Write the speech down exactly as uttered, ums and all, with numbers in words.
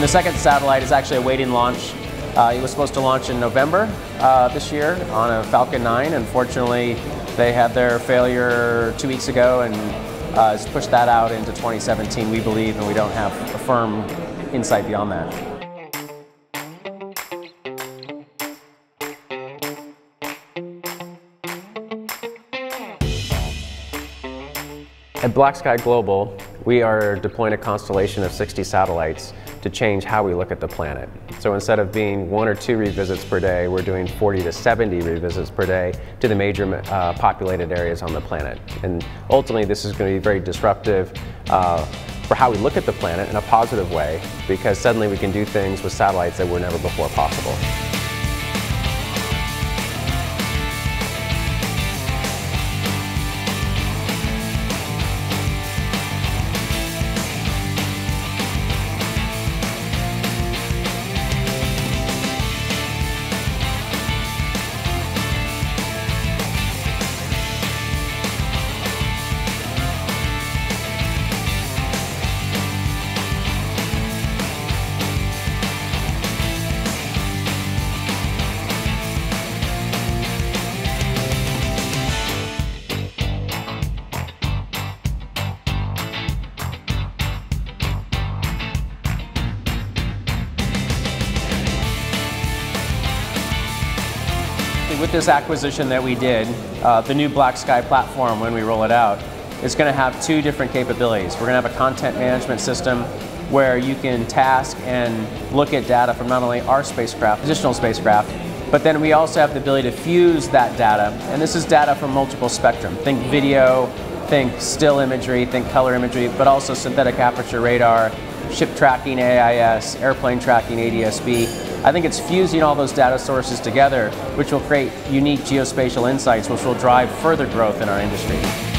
And the second satellite is actually awaiting launch. Uh, it was supposed to launch in November uh, this year on a Falcon nine. Unfortunately, they had their failure two weeks ago and uh, has pushed that out into twenty seventeen, we believe, and we don't have a firm insight beyond that. At BlackSky Global, we are deploying a constellation of sixty satellites to change how we look at the planet. So instead of being one or two revisits per day, we're doing forty to seventy revisits per day to the major uh, populated areas on the planet. And ultimately, this is going to be very disruptive uh, for how we look at the planet in a positive way, because suddenly we can do things with satellites that were never before possible. With this acquisition that we did, uh, the new BlackSky platform, when we roll it out, is going to have two different capabilities. We're going to have a content management system where you can task and look at data from not only our spacecraft, additional spacecraft, but then we also have the ability to fuse that data. And this is data from multiple spectrum. Think video, think still imagery, think color imagery, but also synthetic aperture radar, ship tracking, A I S, airplane tracking, A D S B. I think it's fusing all those data sources together, which will create unique geospatial insights, which will drive further growth in our industry.